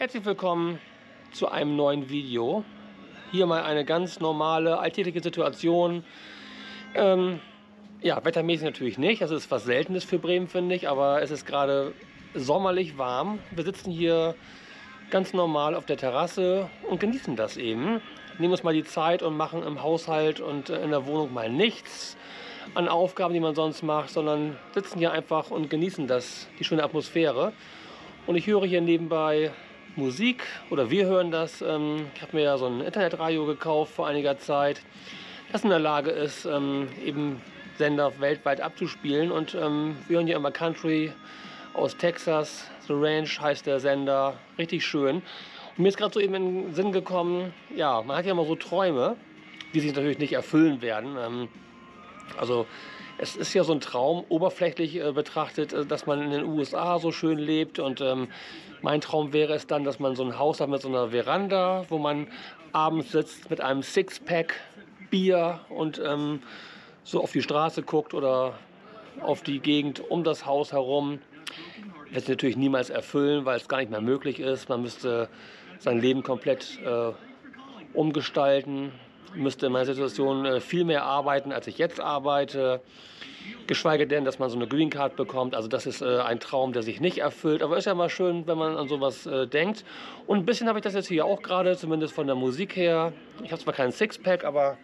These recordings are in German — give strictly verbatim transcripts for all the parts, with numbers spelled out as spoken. Herzlich willkommen zu einem neuen Video. Hier mal eine ganz normale, alltägliche Situation. Ähm, ja, wettermäßig natürlich nicht. Das ist was Seltenes für Bremen, finde ich. Aber es ist gerade sommerlich warm. Wir sitzen hier ganz normal auf der Terrasse und genießen das eben. Nehmen uns mal die Zeit und machen im Haushalt und in der Wohnung mal nichts an Aufgaben, die man sonst macht, sondern sitzen hier einfach und genießen das, die schöne Atmosphäre. Und ich höre hier nebenbei Musik, oder wir hören das. Ich habe mir ja so ein Internetradio gekauft vor einiger Zeit, das in der Lage ist, eben Sender weltweit abzuspielen. Und wir hören hier immer Country aus Texas. The Ranch heißt der Sender. Richtig schön. Und mir ist gerade so eben in den Sinn gekommen, ja, man hat ja immer so Träume, die sich natürlich nicht erfüllen werden. Also es ist ja so ein Traum, oberflächlich äh, betrachtet, äh, dass man in den U S A so schön lebt. Und ähm, mein Traum wäre es dann, dass man so ein Haus hat mit so einer Veranda, wo man abends sitzt mit einem Sixpack Bier und ähm, so auf die Straße guckt oder auf die Gegend um das Haus herum. Das wird sich natürlich niemals erfüllen, weil es gar nicht mehr möglich ist. Man müsste sein Leben komplett äh, umgestalten. Müsste in meiner Situation viel mehr arbeiten, als ich jetzt arbeite. Geschweige denn, dass man so eine Green Card bekommt. Also das ist ein Traum, der sich nicht erfüllt. Aber ist ja mal schön, wenn man an sowas denkt. Und ein bisschen habe ich das jetzt hier auch gerade, zumindest von der Musik her. Ich habe zwar keinen Sixpack, aber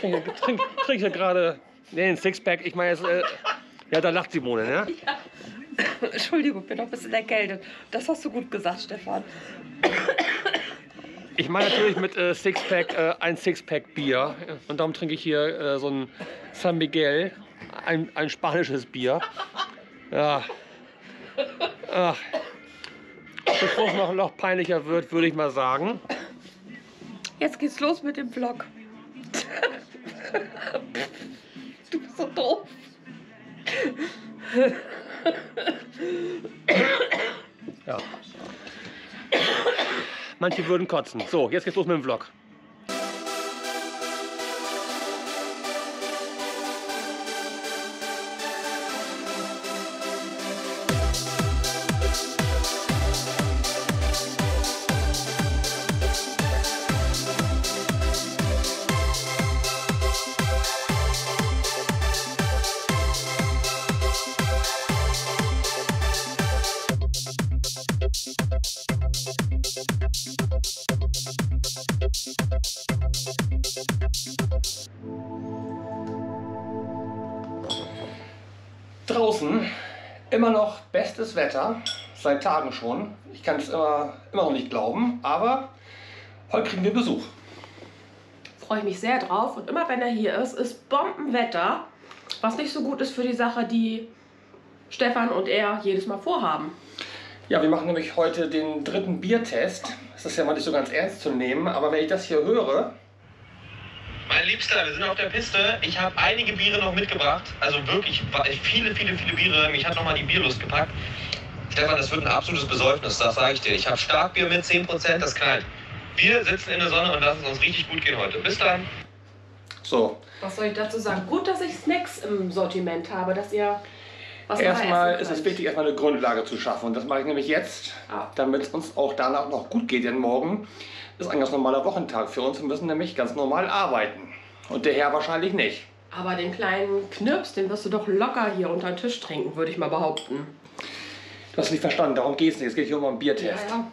trinke trink, trink hier gerade... Nee, ein Sixpack, ich meine jetzt... Äh, ja, da lacht Simone, ne? Ja. Entschuldigung, bin noch ein bisschen erkältet. Das hast du gut gesagt, Stefan. Ich meine natürlich mit äh, Sixpack, äh, ein Sixpack Bier. Und darum trinke ich hier äh, so ein San Miguel, ein, ein spanisches Bier. Ja. Ach. Bevor es noch, noch peinlicher wird, würde ich mal sagen. Jetzt geht's los mit dem Vlog. Du bist so doof. Ja. Manche würden kotzen. So, jetzt geht's los mit dem Vlog. Draußen immer noch bestes Wetter, seit Tagen schon. Ich kann es immer, immer noch nicht glauben, aber heute kriegen wir Besuch. Freue ich mich sehr drauf, und immer wenn er hier ist, ist Bombenwetter, was nicht so gut ist für die Sache, die Stefan und er jedes Mal vorhaben. Ja, wir machen nämlich heute den dritten Biertest. Das ist ja mal nicht so ganz ernst zu nehmen, aber wenn ich das hier höre... Mein Liebster, wir sind auf der Piste. Ich habe einige Biere noch mitgebracht. Also wirklich viele, viele, viele Biere. Mich hat nochmal die Bierlust gepackt. Stefan, das wird ein absolutes Besäufnis, das sage ich dir. Ich habe Starkbier mit zehn Prozent, das knallt. Wir sitzen in der Sonne und lassen es uns richtig gut gehen heute. Bis dann. So. Was soll ich dazu sagen? Gut, dass ich Snacks im Sortiment habe, dass ihr... Was erstmal ist es wichtig, erstmal eine Grundlage zu schaffen. Und das mache ich nämlich jetzt, ah. damit es uns auch danach noch gut geht. Denn morgen ist ein ganz normaler Wochentag für uns. Wir müssen nämlich ganz normal arbeiten. Und der Herr wahrscheinlich nicht. Aber den kleinen Knirps, den wirst du doch locker hier unter den Tisch trinken, würde ich mal behaupten. Du hast nicht verstanden, darum geht es nicht. Es geht hier um einen Biertest. Ja, ja.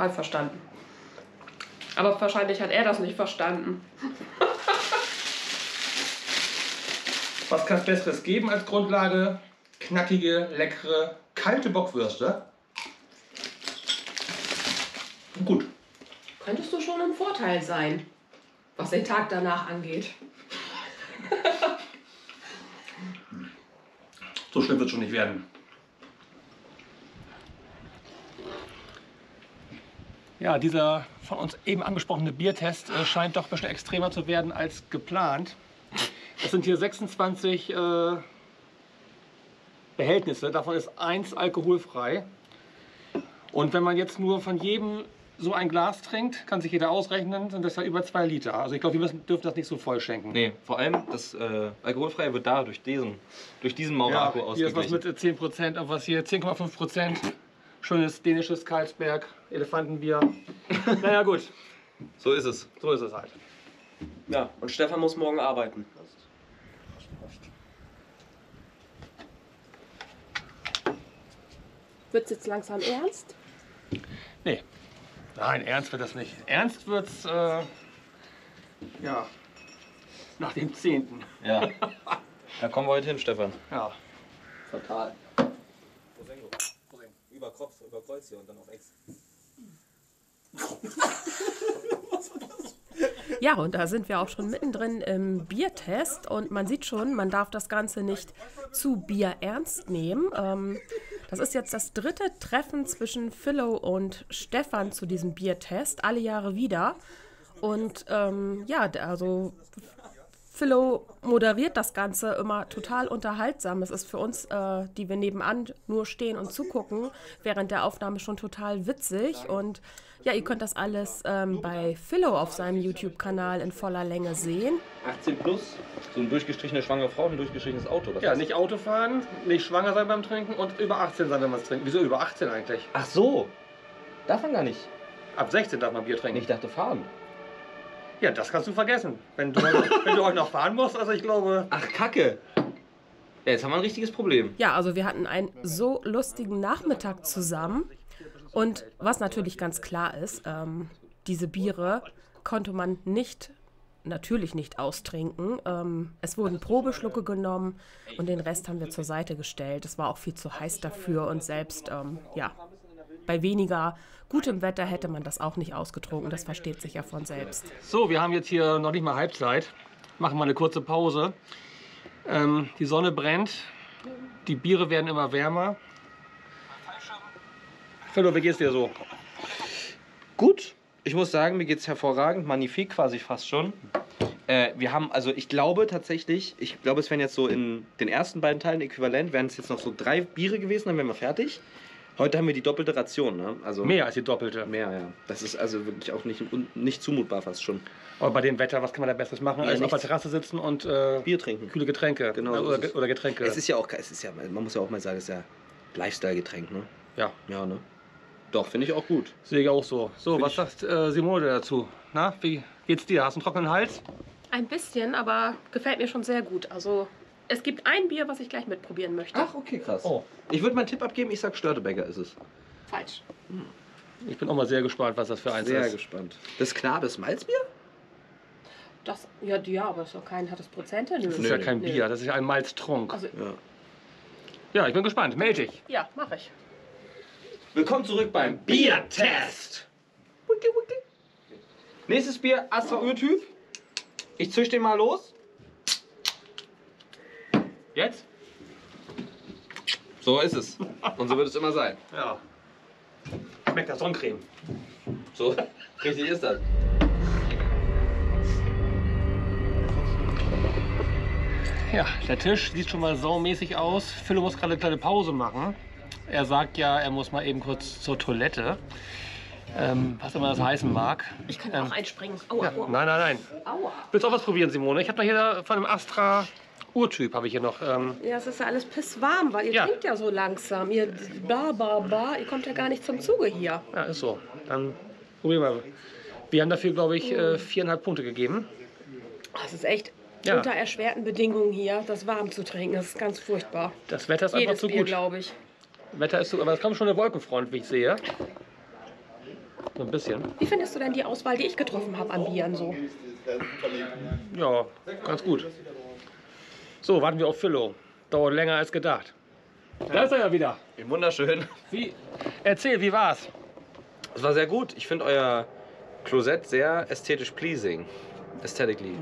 Halb verstanden. Aber wahrscheinlich hat er das nicht verstanden. Was kann es Besseres geben als Grundlage? Knackige, leckere, kalte Bockwürste. Gut. Könntest du schon im Vorteil sein, was den Tag danach angeht. So schlimm wird es schon nicht werden. Ja, dieser von uns eben angesprochene Biertest äh, scheint doch ein bisschen extremer zu werden als geplant. Es sind hier sechsundzwanzig äh, Behältnisse, davon ist eins alkoholfrei. Und wenn man jetzt nur von jedem so ein Glas trinkt, kann sich jeder ausrechnen, sind das ja über zwei Liter. Also ich glaube, wir müssen, dürfen das nicht so voll schenken. Nee, vor allem das äh, Alkoholfreie wird da durch diesen, durch diesen Maurer-Alkohol ausgeglichen. Hier ist was mit zehn Prozent, aber was hier zehn Komma fünf Prozent. Schönes dänisches Karlsberg, Elefantenbier. Naja, gut. So ist es. So ist es halt. Ja, und Stefan muss morgen arbeiten. Wird's jetzt langsam ernst? Nee. Nein, ernst wird das nicht. Ernst wird's, äh, ja, nach dem zehnten. Ja. Da kommen wir heute hin, Stefan. Ja. Total. Prosengo. Prosengo. Über Kopf, über Kreuz hier und dann auf Ex. Ja, und da sind wir auch schon mittendrin im Biertest und man sieht schon, man darf das Ganze nicht zu Bier ernst nehmen. Ähm, das ist jetzt das dritte Treffen zwischen Filow und Stefan zu diesem Biertest, alle Jahre wieder. Und ähm, ja, also Filow moderiert das Ganze immer total unterhaltsam. Es ist für uns, äh, die wir nebenan nur stehen und zugucken, während der Aufnahme schon total witzig. Und ja, ihr könnt das alles ähm, bei Filow auf seinem YouTube-Kanal in voller Länge sehen. achtzehn plus, so eine durchgestrichene schwangere Frau, ein durchgestrichenes Auto. Das ja, heißt, nicht Auto fahren, nicht schwanger sein beim Trinken und über achtzehn sein, wenn man es trinkt. Wieso über achtzehn eigentlich? Ach so, darf man gar nicht. Ab sechzehn darf man Bier trinken. Ich dachte fahren. Ja, das kannst du vergessen, wenn du, wenn du heute noch fahren musst, also ich glaube... Ach, Kacke! Ja, jetzt haben wir ein richtiges Problem. Ja, also wir hatten einen so lustigen Nachmittag zusammen. Und was natürlich ganz klar ist, ähm, diese Biere konnte man nicht, natürlich nicht austrinken. Ähm, es wurden Probeschlucke genommen und den Rest haben wir zur Seite gestellt. Es war auch viel zu heiß dafür und selbst, ähm, ja... Bei weniger gutem Wetter hätte man das auch nicht ausgetrunken. Das versteht sich ja von selbst. So, wir haben jetzt hier noch nicht mal Halbzeit. Machen wir eine kurze Pause. Ähm, die Sonne brennt. Die Biere werden immer wärmer. Filow, wie geht's dir so? Gut. Ich muss sagen, mir geht's hervorragend. Magnifik quasi fast schon. Äh, wir haben, also ich glaube tatsächlich, ich glaube, es wären jetzt so in den ersten beiden Teilen äquivalent, wären es jetzt noch so drei Biere gewesen, dann wären wir fertig. Heute haben wir die doppelte Ration, ne? Also mehr als die doppelte. Mehr, ja. Das ist also wirklich auch nicht, nicht zumutbar fast schon. Aber bei dem Wetter, was kann man da Besseres machen, ja, als auf der Terrasse sitzen und äh, Bier trinken. Kühle Getränke. Genau. Äh, oder, oder Getränke. Es ist ja auch, es ist ja, man muss ja auch mal sagen, es ist ja Lifestyle-Getränk, ne? Ja. Ja, ne? Doch, finde ich auch gut. Sehe ich auch so. So, find was sagt äh, Simone dazu? Na, wie geht's dir? Hast du einen trockenen Hals? Ein bisschen, aber gefällt mir schon sehr gut. Also... Es gibt ein Bier, was ich gleich mitprobieren möchte. Ach, okay, krass. Oh. Ich würde meinen Tipp abgeben, ich sag Störtebeker ist es. Falsch. Ich bin auch mal sehr gespannt, was das für eins sehr ist. Sehr gespannt. Das Knabes Malzbier? Das, ja, ja, aber das ist doch kein hartes Prozent. Das ist ja kein Nö. Bier, das ist ja ein Malztrunk. Also, ja. ja, ich bin gespannt. Meld dich. Ja, mache ich. Willkommen zurück beim Biertest. Wiki, wiki. Nächstes Bier, Astra-Öl-Typ. Ich züchte den mal los. Jetzt? So ist es. Und so wird es immer sein. Ja. Schmeckt nach Sonnencreme. So richtig ist das. Ja, der Tisch sieht schon mal saumäßig aus. Filow muss gerade eine kleine Pause machen. Er sagt ja, er muss mal eben kurz zur Toilette. Ähm, was immer das heißen mag. Ich kann ähm, auch einspringen. Aua, ja. Nein, nein, nein. Aua. Willst du auch was probieren, Simone? Ich habe noch hier von einem Astra... Urtyp habe ich hier noch. Ähm ja, es ist ja alles pisswarm, weil ihr ja. trinkt ja so langsam. Ihr bar, bar, bar, ihr kommt ja gar nicht zum Zuge hier. Ja, ist so. Dann probieren wir mal. Wir haben dafür, glaube ich, äh, viereinhalb Punkte gegeben. Das ist echt ja. unter erschwerten Bedingungen hier, das warm zu trinken. Das ist ganz furchtbar. Das Wetter ist Jedes einfach zu Bier, gut, glaube ich. Wetter ist so, aber es kam schon eine Wolkenfront, wie ich sehe. So ein bisschen. Wie findest du denn die Auswahl, die ich getroffen habe an Bieren so? Ja, ganz gut. So, warten wir auf Filow. Dauert länger als gedacht. Ja. Da ist er ja wieder. Wunderschön. Wie? Erzähl, wie war's? Es war sehr gut. Ich finde euer Klosett sehr ästhetisch pleasing. Aesthetically.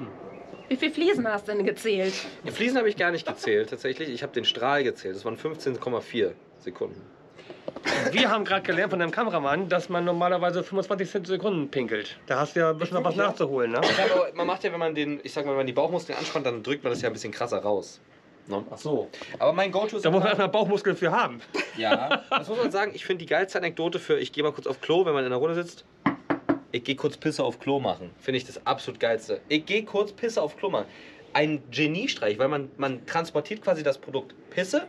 Wie viele Fliesen hast du denn gezählt? Die Fliesen habe ich gar nicht gezählt, tatsächlich. Ich habe den Strahl gezählt. Das waren fünfzehn Komma vier Sekunden. Wir haben gerade gelernt von deinem Kameramann, dass man normalerweise fünfundzwanzig Sekunden pinkelt. Da hast du ja ein bisschen noch was nachzuholen, ne? Ja, aber man macht ja, wenn man den, ich sag mal, wenn man die Bauchmuskeln anspannt, dann drückt man das ja ein bisschen krasser raus. No? Ach so. Aber mein Go-To ist... Da muss man erstmal Bauchmuskeln für haben. Ja, das muss man sagen. Ich finde die geilste Anekdote für, ich gehe mal kurz auf Klo, wenn man in der Runde sitzt. Ich gehe kurz Pisse auf Klo machen. Finde ich das absolut geilste. Ich gehe kurz Pisse auf Klo machen. Ein Geniestreich, weil man, man transportiert quasi das Produkt Pisse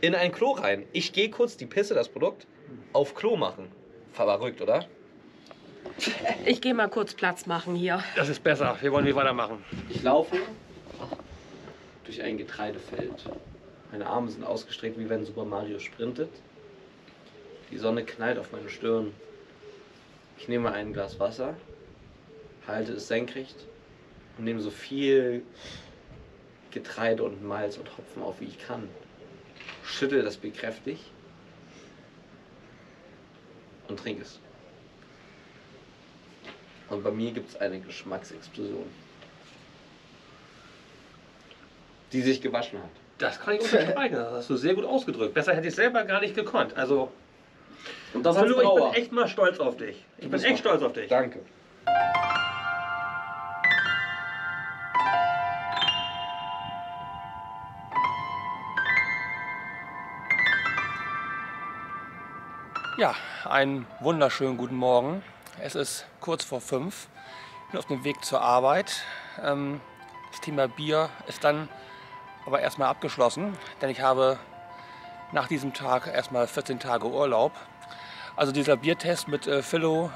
in ein Klo rein. Ich gehe kurz die Pisse, das Produkt, auf Klo machen. Verrückt, oder? Ich gehe mal kurz Platz machen hier. Das ist besser. Wir wollen nicht weitermachen. Ich laufe durch ein Getreidefeld. Meine Arme sind ausgestreckt, wie wenn Super Mario sprintet. Die Sonne knallt auf meine Stirn. Ich nehme ein Glas Wasser, halte es senkrecht und nehme so viel Getreide und Malz und Hopfen auf, wie ich kann. Schüttel das bekräftig und trinke es. Und bei mir gibt es eine Geschmacksexplosion, die sich gewaschen hat. Das kann ich unterstreichen, das hast du sehr gut ausgedrückt. Besser hätte ich selber gar nicht gekonnt. Also, und das Filow, ich bin echt mal stolz auf dich. Ich bin echt stolz auf dich. Danke. Ja, einen wunderschönen guten Morgen. Es ist kurz vor fünf. Ich bin auf dem Weg zur Arbeit. Das Thema Bier ist dann aber erstmal abgeschlossen, denn ich habe nach diesem Tag erstmal vierzehn Tage Urlaub. Also dieser Biertest mit Filow,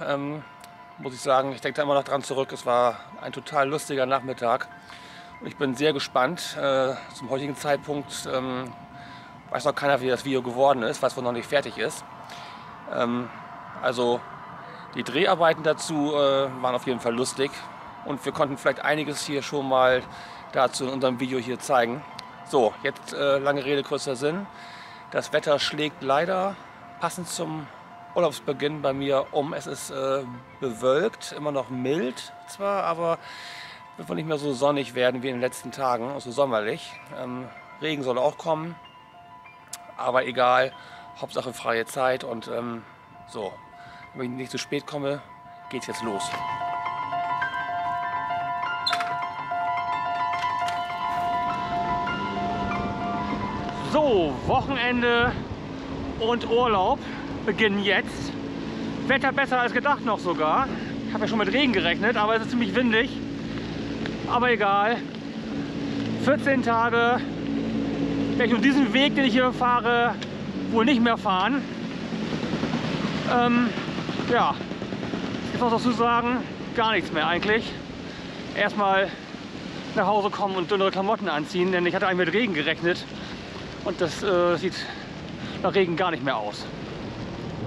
muss ich sagen, ich denke da immer noch dran zurück. Es war ein total lustiger Nachmittag. Und ich bin sehr gespannt. Zum heutigen Zeitpunkt weiß noch keiner, wie das Video geworden ist, was wohl noch nicht fertig ist. Also die Dreharbeiten dazu waren auf jeden Fall lustig und wir konnten vielleicht einiges hier schon mal dazu in unserem Video hier zeigen. So, jetzt lange Rede, kurzer Sinn. Das Wetter schlägt leider passend zum Urlaubsbeginn bei mir um. Es ist bewölkt, immer noch mild zwar, aber wird wohl nicht mehr so sonnig werden wie in den letzten Tagen, so also sommerlich. Regen soll auch kommen, aber egal. Hauptsache freie Zeit und ähm, so, wenn ich nicht zu spät komme, geht's jetzt los. So, Wochenende und Urlaub beginnen jetzt. Wetter besser als gedacht noch sogar. Ich habe ja schon mit Regen gerechnet, aber es ist ziemlich windig. Aber egal. vierzehn Tage werde ich um diesen Weg, den ich hier fahre, wohl nicht mehr fahren. Ähm, ja, jetzt was dazu sagen, gar nichts mehr eigentlich. Erstmal nach Hause kommen und dünnere Klamotten anziehen, denn ich hatte eigentlich mit Regen gerechnet und das äh, sieht nach Regen gar nicht mehr aus.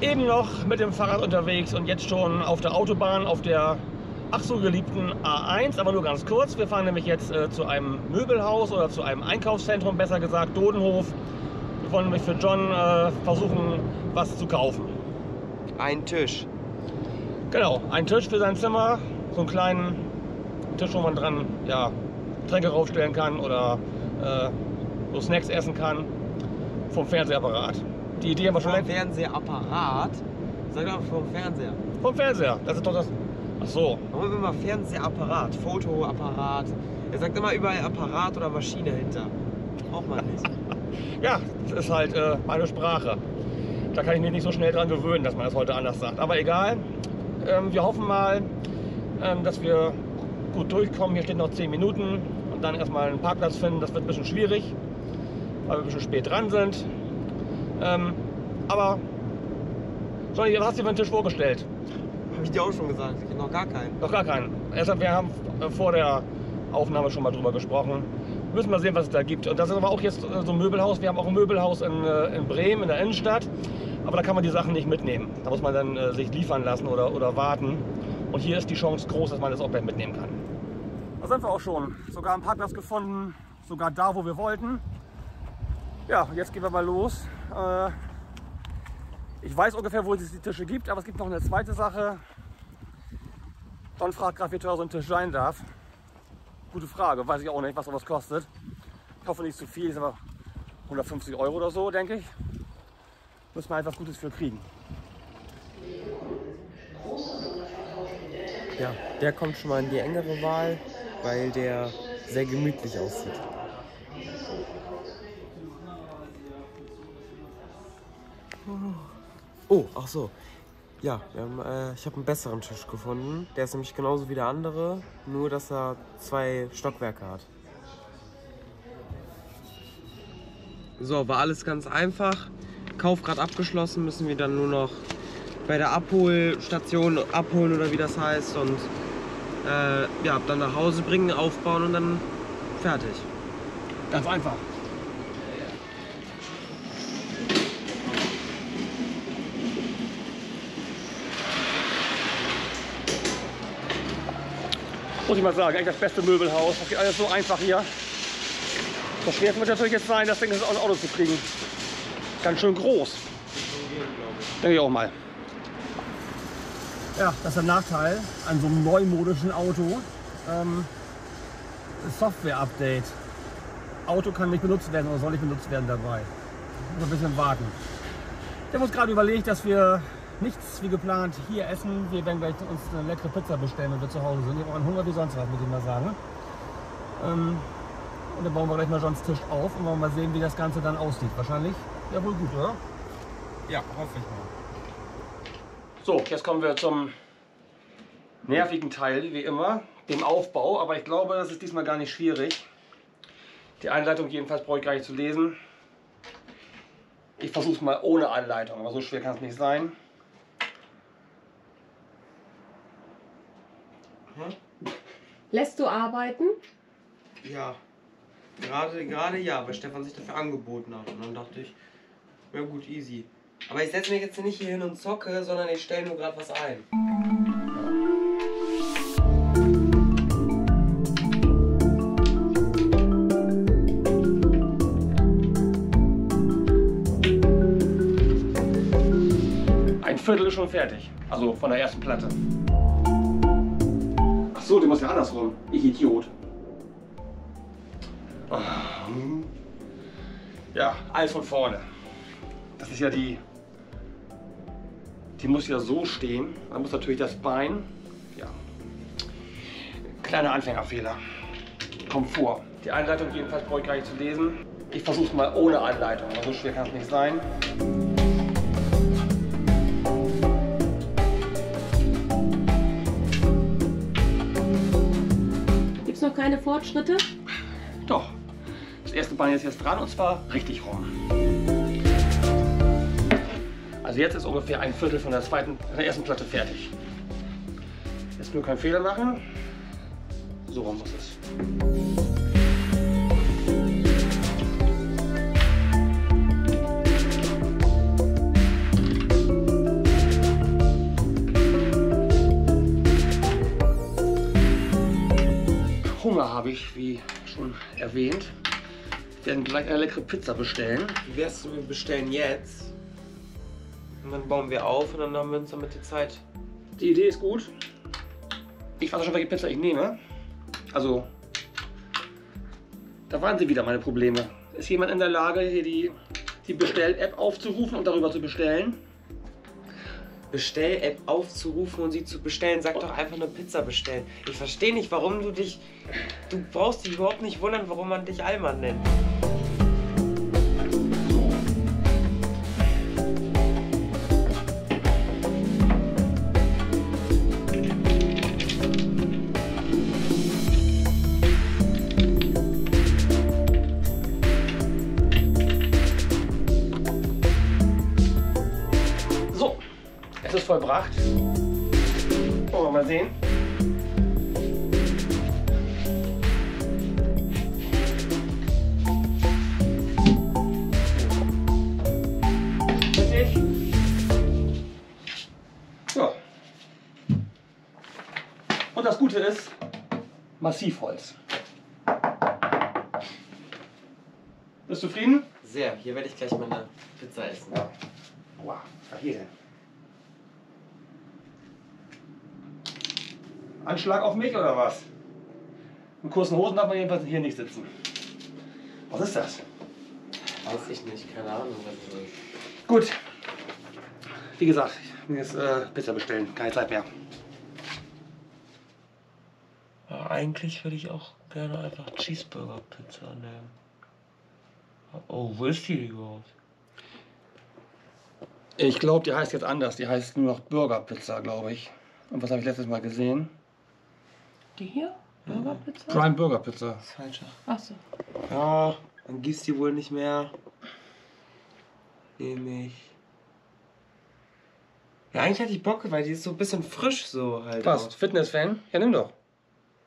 Eben noch mit dem Fahrrad unterwegs und jetzt schon auf der Autobahn, auf der ach so geliebten A eins, aber nur ganz kurz. Wir fahren nämlich jetzt äh, zu einem Möbelhaus oder zu einem Einkaufszentrum, besser gesagt Dodenhof. Wir wollen nämlich für John äh, versuchen, was zu kaufen. Ein Tisch. Genau, ein Tisch für sein Zimmer. So einen kleinen Tisch, wo man dran ja, Tränke raufstellen kann oder äh, so Snacks essen kann. Vom Fernsehapparat. Die Idee haben wir schon. Vom Fernsehapparat? Sag doch vom Fernseher. Vom Fernseher, das ist doch das. Ach so. Warum immer Fernsehapparat, Fotoapparat? Er sagt immer überall Apparat oder Maschine hinter. Braucht man nicht. Ja, das ist halt äh, meine Sprache. Da kann ich mich nicht so schnell dran gewöhnen, dass man das heute anders sagt. Aber egal, ähm, wir hoffen mal, ähm, dass wir gut durchkommen. Hier steht noch zehn Minuten und dann erstmal einen Parkplatz finden. Das wird ein bisschen schwierig, weil wir ein bisschen spät dran sind. Ähm, aber, Johnny, was hast du dir für einen Tisch vorgestellt? Hab ich dir auch schon gesagt, ich habe noch gar keinen. Noch gar keinen. Erstmal, wir haben vor der Aufnahme schon mal drüber gesprochen. Müssen wir sehen, was es da gibt. Und das ist aber auch jetzt so ein Möbelhaus. Wir haben auch ein Möbelhaus in, in Bremen, in der Innenstadt. Aber da kann man die Sachen nicht mitnehmen. Da muss man dann äh, sich liefern lassen oder, oder warten. Und hier ist die Chance groß, dass man das auch gleich mitnehmen kann. Da sind wir auch schon. Sogar einen Parkplatz gefunden. Sogar da, wo wir wollten. Ja, jetzt gehen wir mal los. Äh, ich weiß ungefähr, wo es die Tische gibt. Aber es gibt noch eine zweite Sache. Don fragt gerade, wie teuer so ein Tisch sein darf. Gute Frage, weiß ich auch nicht, was sowas kostet. Ich hoffe nicht zu viel, ist aber hundertfünfzig Euro oder so, denke ich. Müssen wir etwas Gutes für kriegen. Ja, der kommt schon mal in die engere Wahl, weil der sehr gemütlich aussieht. Oh, ach so. Ja, wir haben, äh, ich habe einen besseren Tisch gefunden. Der ist nämlich genauso wie der andere, nur dass er zwei Stockwerke hat. So, war alles ganz einfach. Kauf gerade abgeschlossen, müssen wir dann nur noch bei der Abholstation abholen oder wie das heißt und äh, ja, dann nach Hause bringen, aufbauen und dann fertig. Ganz einfach. Muss ich mal sagen, eigentlich das beste Möbelhaus. Das geht alles so einfach hier. Das Schwerste wird natürlich jetzt sein, das Ding aus dem Auto zu kriegen. Ganz schön groß. Denke ich auch mal. Ja, das ist der Nachteil an so einem neumodischen Auto. Ähm, Software-Update. Auto kann nicht benutzt werden oder soll nicht benutzt werden dabei. Muss ein bisschen warten. Wir haben uns gerade überlegt, dass wir nichts wie geplant hier essen. Wir werden gleich uns eine leckere Pizza bestellen, wenn wir zu Hause sind. Wir brauchen Hunger wie sonst was, muss ich mal sagen. Ähm, und dann bauen wir gleich mal Johns Tisch auf und wollen mal sehen, wie das Ganze dann aussieht. Wahrscheinlich ja wohl gut, oder? Ja, hoffe ich mal. So, jetzt kommen wir zum nervigen Teil, wie immer, dem Aufbau. Aber ich glaube, das ist diesmal gar nicht schwierig. Die Anleitung jedenfalls brauche ich gar nicht zu lesen. Ich versuche es mal ohne Anleitung, aber so schwer kann es nicht sein. Hm? Lässt du arbeiten? Ja. Gerade, gerade ja, weil Stefan sich dafür angeboten hat. Und dann dachte ich, ja gut, easy. Aber ich setze mich jetzt nicht hier hin und zocke, sondern ich stelle nur gerade was ein. Ein Viertel ist schon fertig, also von der ersten Platte. Ach so, die muss ja andersrum. Ich Idiot. Ja, alles von vorne. Das ist ja die, die muss ja so stehen. Man muss natürlich das Bein, ja, kleiner Anfängerfehler, kommt vor. Die Anleitung jedenfalls brauche ich gar nicht zu lesen. Ich versuche es mal ohne Anleitung, aber so schwer kann es nicht sein. Gibt es noch keine Fortschritte? Doch, das erste Bein ist jetzt dran und zwar richtig rum. Also jetzt ist ungefähr ein Viertel von der zweiten, von der ersten Platte fertig. Jetzt nur keinen Fehler machen. So rum muss es. Hunger habe ich, wie schon erwähnt. Wir werden gleich eine leckere Pizza bestellen. Wie wär's, wir bestellen jetzt? Und dann bauen wir auf und dann haben wir uns damit die Zeit. Die Idee ist gut. Ich weiß schon, welche Pizza ich nehme. Also, da waren sie wieder, meine Probleme. Ist jemand in der Lage, hier die, die Bestell-App aufzurufen und darüber zu bestellen? Bestell-App aufzurufen und sie zu bestellen. Sag doch einfach nur Pizza bestellen. Ich verstehe nicht, warum du dich... Du brauchst dich überhaupt nicht wundern, warum man dich Alman nennt. Vollbracht. Oh, mal sehen. Richtig. Ja. Und das Gute ist, Massivholz. Bist du zufrieden? Sehr. Hier werde ich gleich meine Pizza essen. Ja. Wow, was hier denn? Anschlag auf mich oder was? Mit kurzen Hosen darf man jedenfalls hier nicht sitzen. Was ist das? Weiß ich nicht, keine Ahnung, was das ist. Gut. Wie gesagt, ich will jetzt äh, Pizza bestellen, keine Zeit mehr. Ja, eigentlich würde ich auch gerne einfach Cheeseburger-Pizza nehmen. Oh, wo ist die überhaupt? Ich glaube, die heißt jetzt anders. Die heißt nur noch Burger-Pizza, glaube ich. Und was habe ich letztes Mal gesehen? Die hier? Burger Pizza? Prime Burger Pizza. Das ist falsch. Ach so. Ja, dann gibt's die wohl nicht mehr. nehme ich. Ja, eigentlich hatte ich Bock, weil die ist so ein bisschen frisch so halt. Passt. Fitness-Fan? Ja, nimm doch.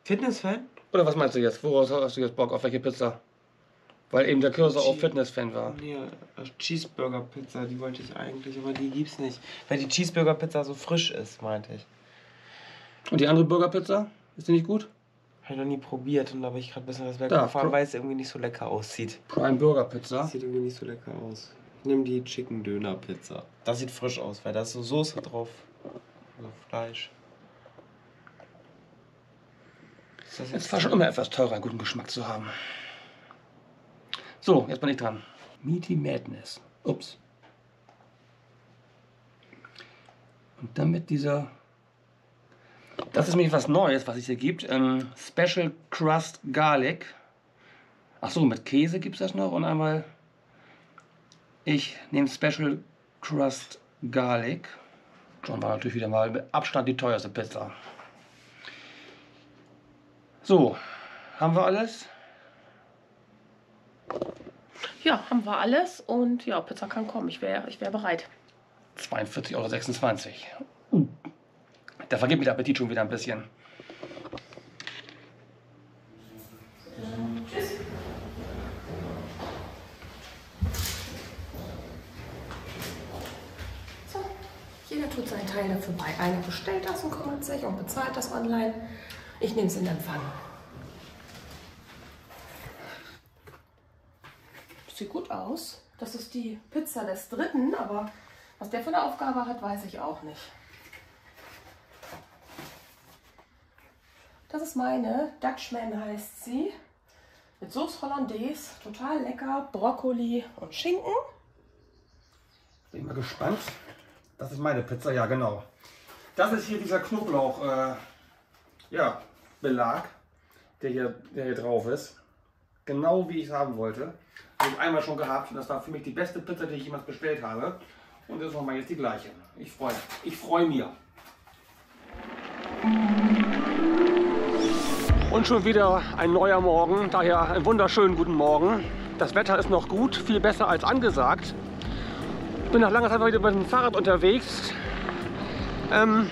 Fitness-Fan? Oder was meinst du jetzt? Woraus hast du jetzt Bock? Auf welche Pizza? Weil eben der Cursor auch Fitness-Fan war. Ja, Cheeseburger-Pizza, die wollte ich eigentlich, aber die gibt's nicht. Weil die Cheeseburger-Pizza so frisch ist, meinte ich. Und die andere Burger-Pizza? Ist die nicht gut? Habe ich noch nie probiert und da habe ich gerade ein bisschen was weggefahren, weil es irgendwie nicht so lecker aussieht. Prime Burger-Pizza? Sieht irgendwie nicht so lecker aus. Ich nehme die Chicken-Döner-Pizza. Das sieht frisch aus, weil da ist so Soße drauf. Also Fleisch. Ist das jetzt es war schon immer etwas teurer, einen guten Geschmack zu haben. So, jetzt bin ich dran. Meaty Madness. Ups. Und dann mit dieser... Das ist nämlich was Neues, was es hier gibt. Ähm, Special Crust Garlic. Achso, mit Käse gibt es das noch. Und einmal... Ich nehme Special Crust Garlic. Schon war natürlich wieder mal mit Abstand die teuerste Pizza. So, haben wir alles? Ja, haben wir alles und ja, Pizza kann kommen. Ich wäre ich wär bereit. zweiundvierzig Euro sechsundzwanzig. Uh, da vergeht mir der Appetit schon wieder ein bisschen. Tschüss. So, jeder tut seinen Teil dafür bei. Einer bestellt das und kümmert sich und bezahlt das online. Ich nehme es in Empfang. Sieht gut aus. Das ist die Pizza des Dritten, aber was der für eine Aufgabe hat, weiß ich auch nicht. Das ist meine. Dutchman heißt sie. Mit Sauce Hollandaise. Total lecker. Brokkoli und Schinken. Bin mal gespannt. Das ist meine Pizza, ja genau. Das ist hier dieser Knoblauch, äh, ja, Belag, der hier, der hier drauf ist. Genau wie ich es haben wollte. Ich habe einmal schon gehabt und das war für mich die beste Pizza, die ich jemals bestellt habe. Und das ist nochmal jetzt die gleiche. Ich freue mich. Ich freue mich. Und schon wieder ein neuer Morgen. Daher einen wunderschönen guten Morgen. Das Wetter ist noch gut, viel besser als angesagt. Ich bin nach langer Zeit wieder mit dem Fahrrad unterwegs. Ähm,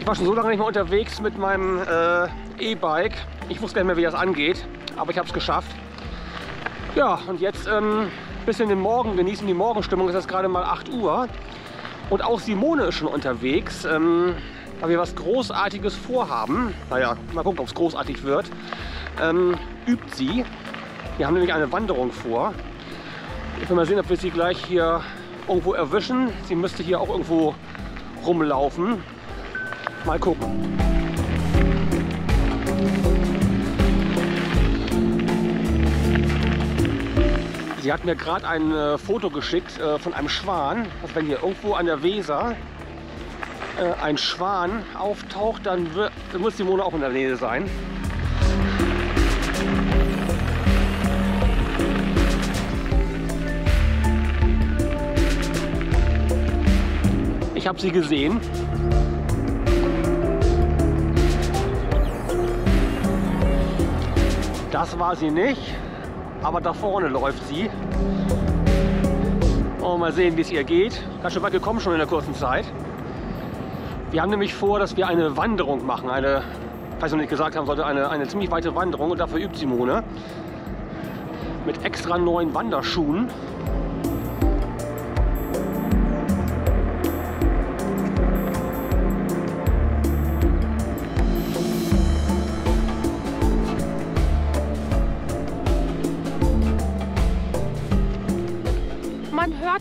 ich war schon so lange nicht mehr unterwegs mit meinem äh, E-Bike. Ich wusste gar nicht mehr, wie das angeht, aber ich habe es geschafft. Ja, und jetzt ein ähm, bisschen den Morgen genießen. Die Morgenstimmung ist jetzt gerade mal acht Uhr. Und auch Simone ist schon unterwegs, ähm, weil wir was Großartiges vorhaben. Naja, mal gucken, ob es großartig wird. Ähm, übt sie. Wir haben nämlich eine Wanderung vor. Ich will mal sehen, ob wir sie gleich hier irgendwo erwischen. Sie müsste hier auch irgendwo rumlaufen. Mal gucken. Sie hat mir gerade ein äh, Foto geschickt äh, von einem Schwan. Also wenn hier irgendwo an der Weser äh, ein Schwan auftaucht, dann, wird, dann muss Simone auch in der Nähe sein. Ich habe sie gesehen. Das war sie nicht. Aber da vorne läuft sie. Und mal sehen, wie es ihr geht. Ganz schön weit gekommen schon in der kurzen Zeit. Wir haben nämlich vor, dass wir eine Wanderung machen. Eine, falls ich noch nicht gesagt haben sollte, eine, eine ziemlich weite Wanderung. Und dafür übt Simone. Mit extra neuen Wanderschuhen.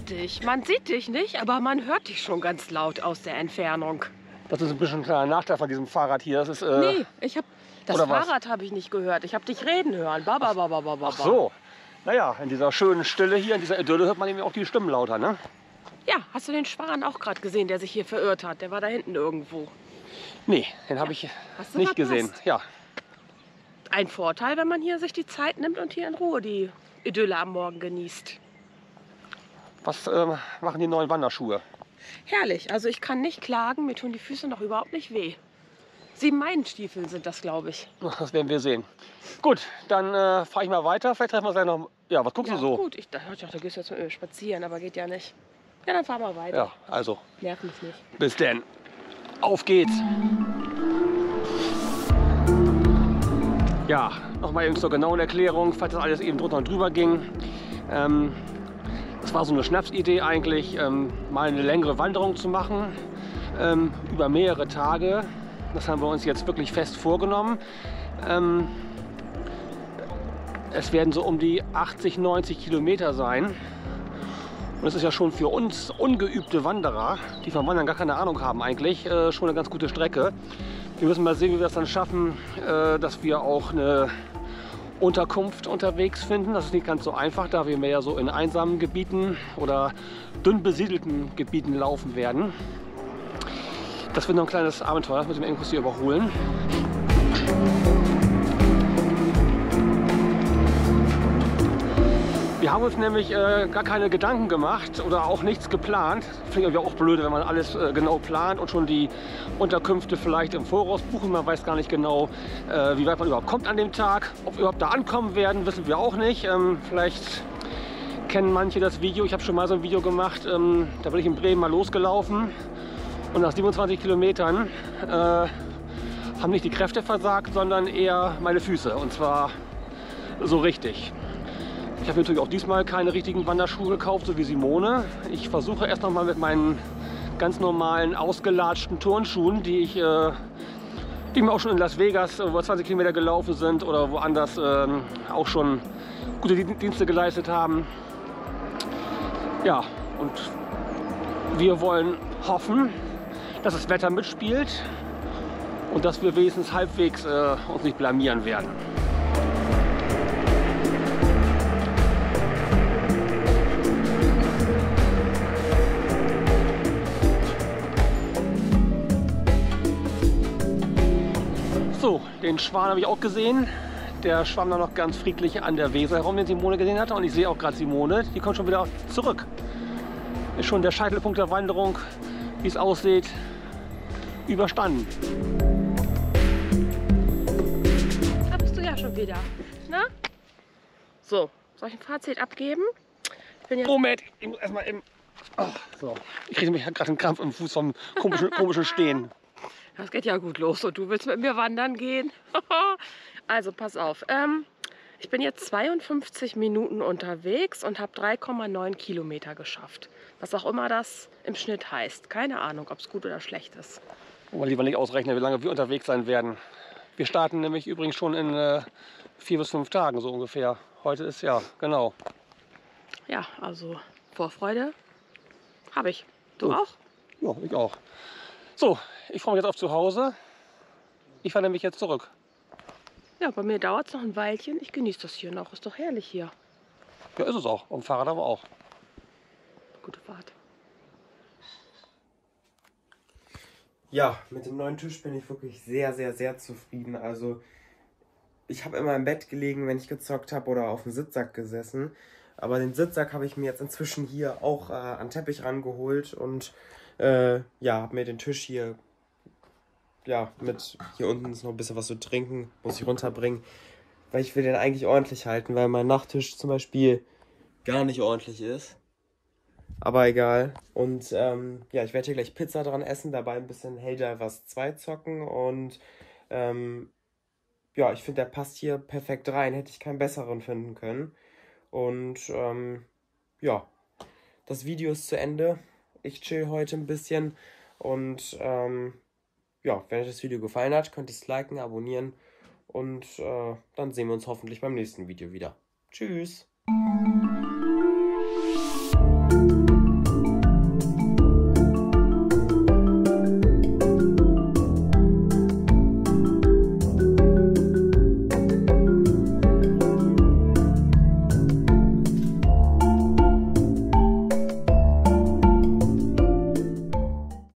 Dich. Man sieht dich nicht, aber man hört dich schon ganz laut aus der Entfernung. Das ist ein bisschen ein kleiner Nachteil von diesem Fahrrad hier. Das ist, äh, nee, ich hab, das Fahrrad habe ich nicht gehört. Ich habe dich reden hören. Ba, ba, ba, ba, ba, ba. Ach so. Naja, in dieser schönen Stille hier, in dieser Idylle hört man eben auch die Stimmen lauter, ne? Ja, hast du den Schwan auch gerade gesehen, der sich hier verirrt hat? Der war da hinten irgendwo. Nee, den habe ja. ich hast du nicht verpasst? gesehen. Ja. Ein Vorteil, wenn man hier sich die Zeit nimmt und hier in Ruhe die Idylle am Morgen genießt. Was äh, machen die neuen Wanderschuhe? Herrlich, also ich kann nicht klagen, mir tun die Füße noch überhaupt nicht weh. Sieben Meilenstiefel sind das, glaube ich. Das werden wir sehen. Gut, dann äh, fahre ich mal weiter. Vielleicht treffen wir uns gleich noch. Ja, was guckst ja, du so? Gut, ich dachte, da gehst du jetzt mal spazieren, aber geht ja nicht. Ja, dann fahren wir weiter. Ja, also. Nerv mich nicht. Bis denn. Auf geht's. Ja, nochmal eben zur genauen Erklärung, falls das alles eben drunter und drüber ging. Ähm, das war so eine Schnapsidee eigentlich, ähm, mal eine längere Wanderung zu machen, ähm, über mehrere Tage. Das haben wir uns jetzt wirklich fest vorgenommen. Ähm, es werden so um die achtzig, neunzig Kilometer sein. Und es ist ja schon für uns ungeübte Wanderer, die vom Wandern gar keine Ahnung haben eigentlich, äh, schon eine ganz gute Strecke. Wir müssen mal sehen, wie wir das dann schaffen, äh, dass wir auch eine Unterkunft unterwegs finden. Das ist nicht ganz so einfach, da wir mehr ja so in einsamen Gebieten oder dünn besiedelten Gebieten laufen werden. Das wird noch ein kleines Abenteuer, das müssen wir irgendwas hier überholen. Wir haben uns nämlich äh, gar keine Gedanken gemacht oder auch nichts geplant. Das klingt ja auch blöd, wenn man alles äh, genau plant und schon die Unterkünfte vielleicht im Voraus buchen. Man weiß gar nicht genau, äh, wie weit man überhaupt kommt an dem Tag. Ob wir überhaupt da ankommen werden, wissen wir auch nicht. Ähm, vielleicht kennen manche das Video. Ich habe schon mal so ein Video gemacht. Ähm, da bin ich in Bremen mal losgelaufen. Und nach siebenundzwanzig Kilometern äh, haben nicht die Kräfte versagt, sondern eher meine Füße. Und zwar so richtig. Ich habe natürlich auch diesmal keine richtigen Wanderschuhe gekauft, so wie Simone. Ich versuche erst noch mal mit meinen ganz normalen, ausgelatschten Turnschuhen, die ich, äh, die mir auch schon in Las Vegas, wo zwanzig Kilometer gelaufen sind oder woanders äh, auch schon gute Dienste geleistet haben. Ja, und wir wollen hoffen, dass das Wetter mitspielt und dass wir wenigstens halbwegs äh, uns nicht blamieren werden. So, den Schwan habe ich auch gesehen. Der schwamm da noch ganz friedlich an der Weser herum, den Simone gesehen hatte. Und ich sehe auch gerade Simone, die kommt schon wieder zurück. Ist schon der Scheitelpunkt der Wanderung, wie es aussieht, überstanden. Da bist du ja schon wieder. Na? So, soll ich ein Fazit abgeben? Ich bin ja Moment, ich muss erstmal eben. Oh, so. Ich kriege mich gerade einen Krampf im Fuß vom komischen, komischen Stehen. Das geht ja gut los und du willst mit mir wandern gehen. Also pass auf. Ähm, ich bin jetzt zweiundfünfzig Minuten unterwegs und habe drei Komma neun Kilometer geschafft. Was auch immer das im Schnitt heißt. Keine Ahnung, ob es gut oder schlecht ist. Aber lieber nicht ausrechnen, wie lange wir unterwegs sein werden. Wir starten nämlich übrigens schon in äh, vier bis fünf Tagen so ungefähr. Heute ist ja, genau. Ja, also Vorfreude habe ich. Du auch? Ja, ich auch. So, ich freue mich jetzt auf zu Hause. Ich fahre nämlich jetzt zurück. Ja, bei mir dauert es noch ein Weilchen. Ich genieße das hier noch. Ist doch herrlich hier. Ja, ist es auch. Am Fahrrad aber auch. Gute Fahrt. Ja, mit dem neuen Tisch bin ich wirklich sehr, sehr, sehr zufrieden. Also, ich habe immer im Bett gelegen, wenn ich gezockt habe oder auf dem Sitzsack gesessen. Aber den Sitzsack habe ich mir jetzt inzwischen hier auch äh, an den Teppich rangeholt und Äh, ja, hab mir den Tisch hier, ja, mit, hier unten ist noch ein bisschen was zu trinken, muss ich runterbringen, weil ich will den eigentlich ordentlich halten, weil mein Nachttisch zum Beispiel gar nicht ordentlich ist, aber egal. Und ähm, ja, ich werde hier gleich Pizza dran essen, dabei ein bisschen Helldivers zwei zocken und ähm, ja, ich finde, der passt hier perfekt rein, hätte ich keinen besseren finden können. Und ähm, ja, das Video ist zu Ende. Ich chill heute ein bisschen und ähm, ja, wenn euch das Video gefallen hat, könnt ihr es liken, abonnieren und äh, dann sehen wir uns hoffentlich beim nächsten Video wieder. Tschüss!